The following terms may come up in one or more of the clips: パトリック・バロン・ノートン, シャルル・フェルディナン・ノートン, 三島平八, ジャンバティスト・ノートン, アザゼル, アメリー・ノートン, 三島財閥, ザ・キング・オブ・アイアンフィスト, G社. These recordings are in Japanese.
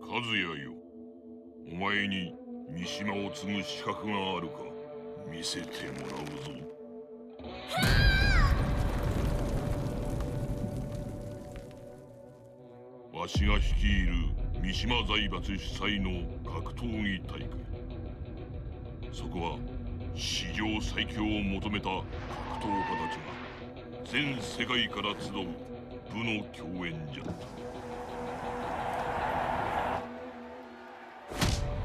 和也よ、お前に三島を継ぐ資格があるか見せてもらうぞ。わしが率いる三島財閥主催の格闘技大会、そこは史上最強を求めた格闘家たちが全世界から集う部の競演じゃった。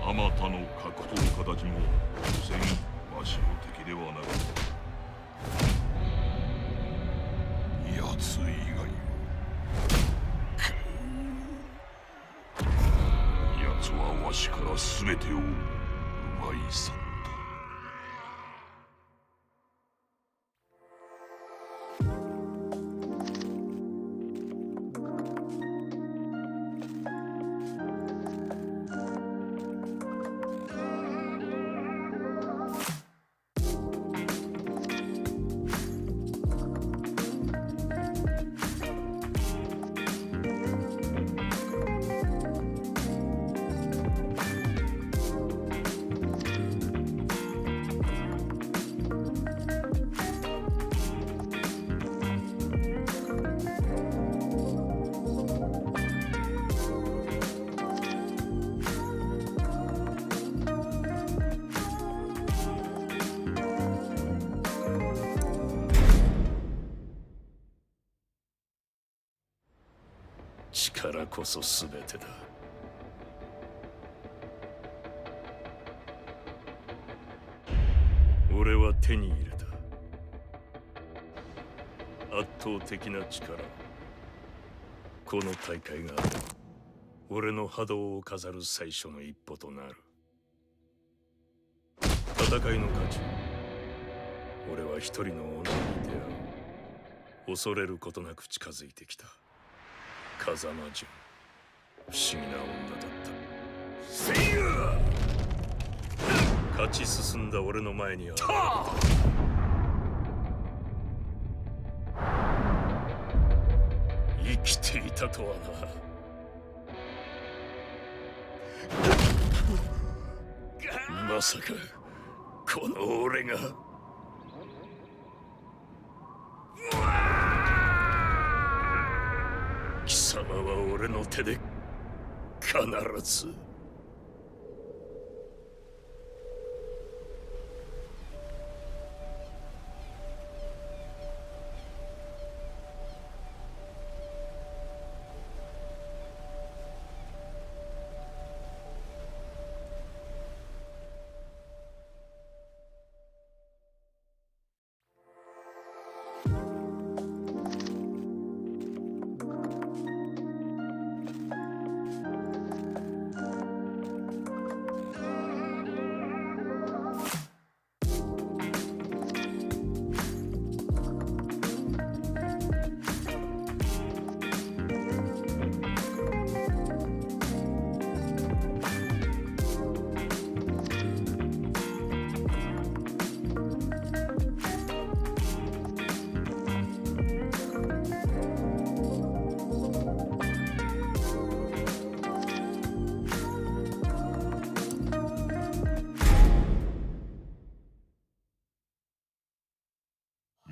あまたの格闘家たちも所詮わしの敵ではなかった。やつ以外わしからすべてを奪い去った。力こそすべてだ。俺は手に入れた圧倒的な力。この大会が俺の覇道を飾る最初の一歩となる。戦いの勝ち、俺は一人の女に出会う。恐れることなく近づいてきた。風間淳、不思議な女だった。勝ち進んだ俺の前に現れた。生きていたとはな。まさかこの俺が。貴様は俺の手で必ず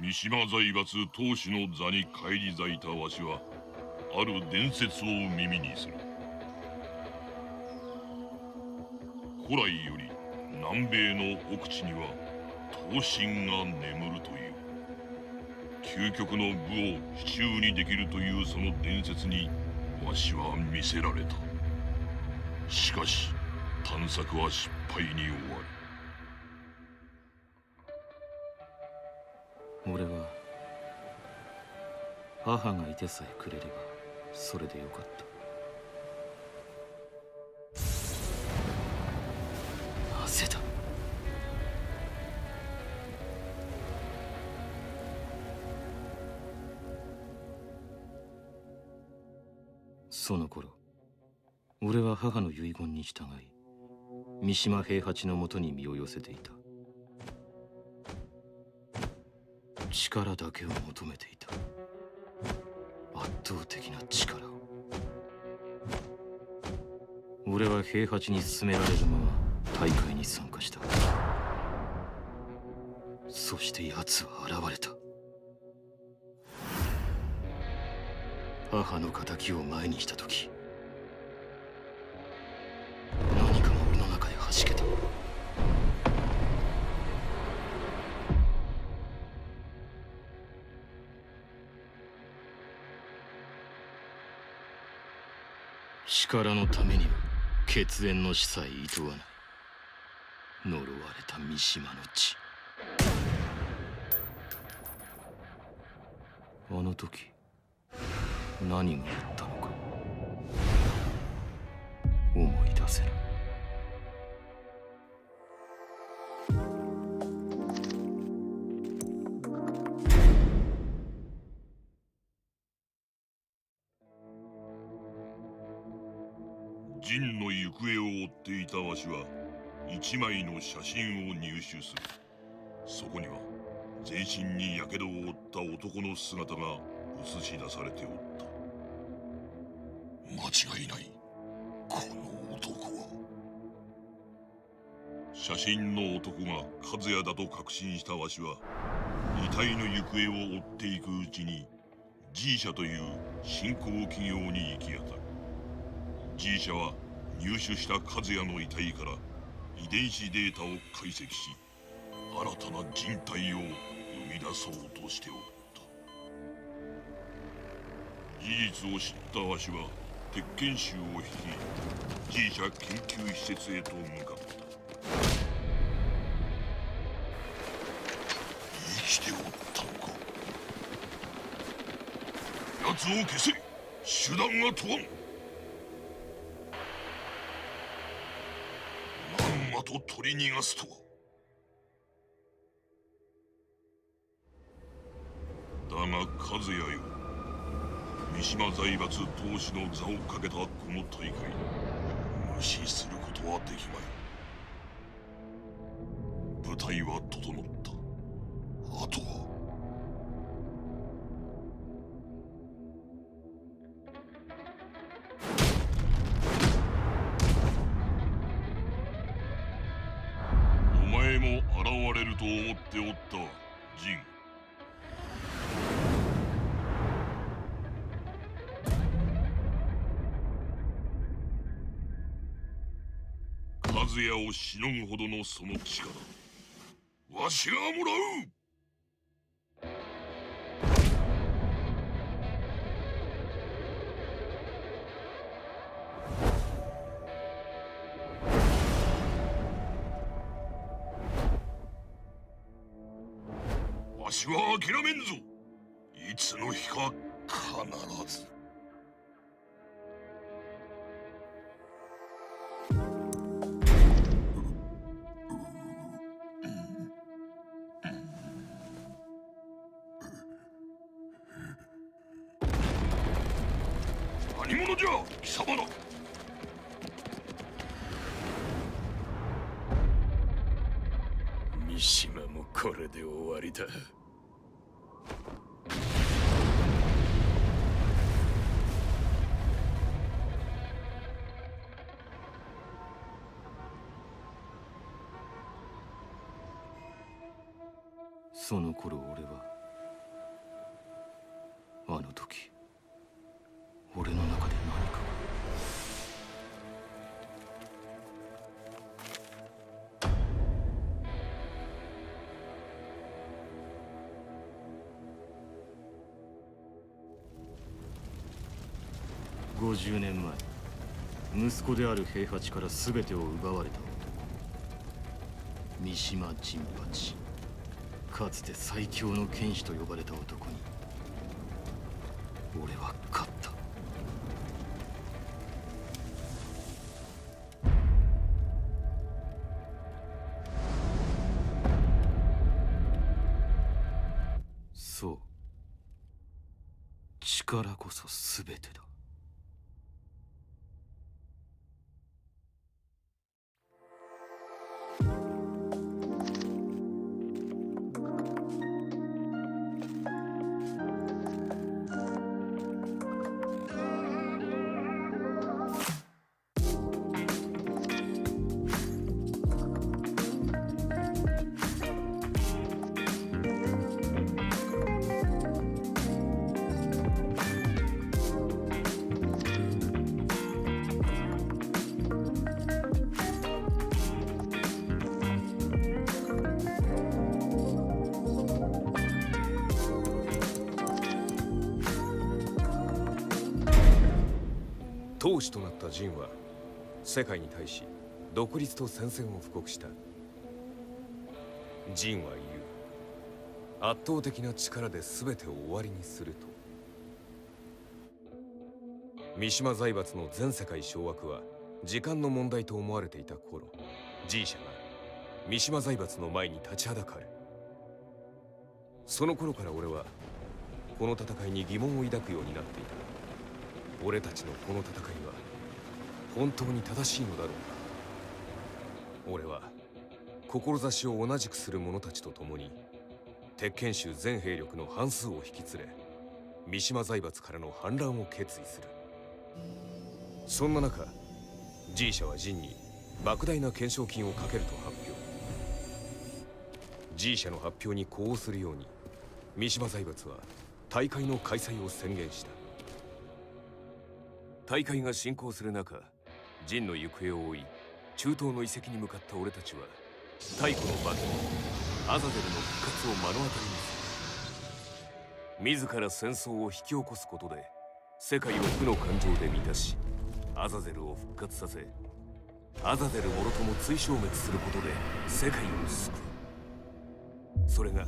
三島財閥当主の座に返り咲いたわしは、ある伝説を耳にする。古来より南米の奥地には刀身が眠るという、究極の武を手中にできるというその伝説にわしは魅せられた。しかし探索は失敗に終わる。俺は母がいてさえくれればそれでよかった。なぜだ。その頃俺は母の遺言に従い三島平八のもとに身を寄せていた。力だけを求めていた。圧倒的な力を。俺は平八に勧められるまま大会に参加した。そして奴は現れた。母の仇を前にした時、何かが俺の中で弾けた。力のためには血縁の死さえ厭わない呪われた三島の血。あの時何があったのか思い出せる。陣の行方を追っていたわしは一枚の写真を入手する。そこには全身にやけどを負った男の姿が映し出されておった。間違いない、この男は。写真の男が和也だと確信したわしは、遺体の行方を追っていくうちに G 社という新興企業に行き当たる。 G 社は入手した和也の遺体から遺伝子データを解析し、新たな人体を生み出そうとしておる。事実を知ったわしは鉄拳衆を率い G 社研究施設へと向かった。生きておったのか。奴を消せ、手段は問わん。まんまと取り逃がすとは。だが和也よ、三島財閥投資の座をかけたこの大会、無視することはできまい。舞台は整った。あとはお前も現れると思っておった、ジン。和也をしのぐほどのその力、わしがもらう。わしは諦めんぞ。いつの日か必ず。何者じゃ、貴様ら。三島もこれで終わりだ。その頃俺は、あの時俺の中で何かが。50年前、息子である平八から全てを奪われた男、三島陣八。かつて最強の剣士と呼ばれた男に俺は勝った。そう、力こそ全てだ。公使となった仁は世界に対し独立と宣戦を布告した。仁は言う。圧倒的な力で全てを終わりにすると。三島財閥の全世界掌握は時間の問題と思われていた頃、G社が三島財閥の前に立ちはだかる。その頃から俺はこの戦いに疑問を抱くようになっていた。俺たちのこの戦いは本当に正しいのだろうか。俺は志を同じくする者たちと共に鉄拳衆全兵力の半数を引き連れ、三島財閥からの反乱を決意する。そんな中、G社は仁に莫大な懸賞金をかけると発表。G社の発表に呼応するように三島財閥は大会の開催を宣言した。大会が進行する中、仁の行方を追い中東の遺跡に向かった俺たちは太古の化け物アザゼルの復活を目の当たりにする。自ら戦争を引き起こすことで世界を負の感情で満たし、アザゼルを復活させ、アザゼルもろとも追消滅することで世界を救う。それが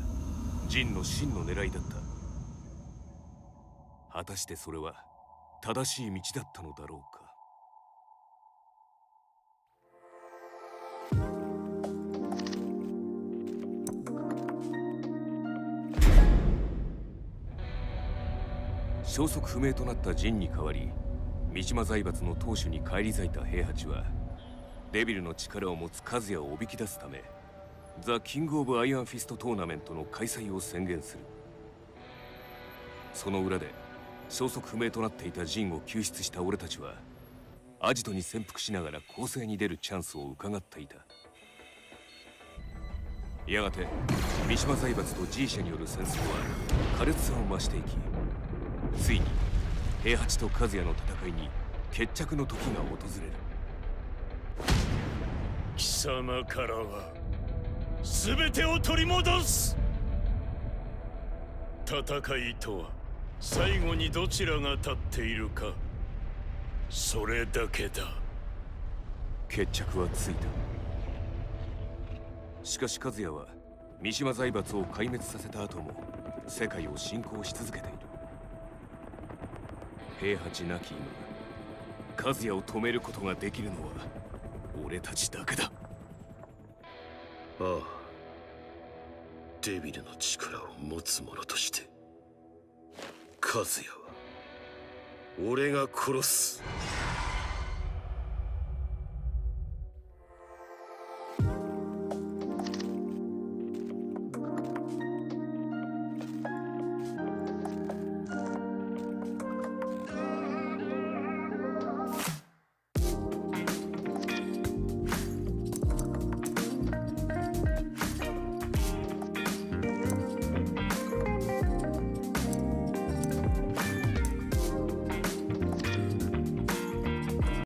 仁の真の狙いだった。果たしてそれは正しい道だったのだろうか。消息不明となった仁に代わり、三島財閥の当主に返り咲いた平八は、デビルの力を持つ和也をおびき出すため、ザ・キング・オブ・アイアンフィストトーナメントの開催を宣言する。その裏で消息不明となっていた仁を救出した俺たちは、アジトに潜伏しながら攻勢に出るチャンスを伺っていた。やがて三島財閥と G 社による戦争は苛烈さを増していき、ついに平八と和也の戦いに決着の時が訪れる。貴様からは全てを取り戻す。戦いとは最後にどちらが立っているか、それだけだ。決着はついた。しかし和也は三島財閥を壊滅させた後も世界を侵攻し続けている。平八なき今、和也を止めることができるのは俺たちだけだ。ああ、デビルの力を持つ者として、和也は俺が殺す。